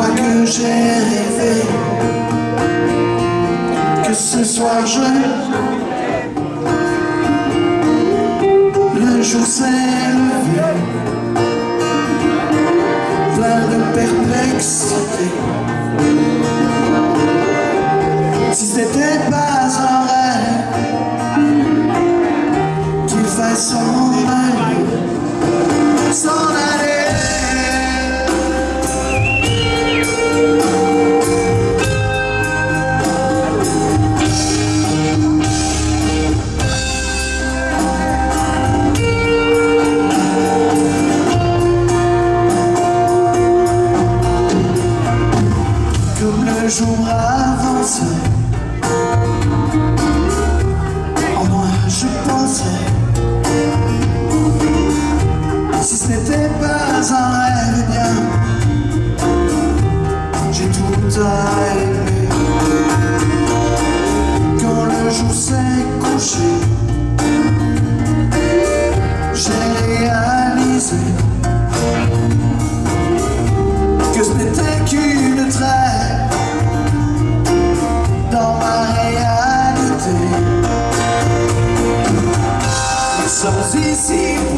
fois que j'ai rêvé que ce soir le jour s'est levé, plein de perplexité. Si c'était pas un rêve qu'il fasse s'en aller. Le jour avançait, en moi je pensais, si ce n'était pas un rêve, bien j'ai tout à aimer. Quand le jour s'est couché, j'ai réalisé que ce n'était qu'une trêve dans ma réalité. Nous sommes ici.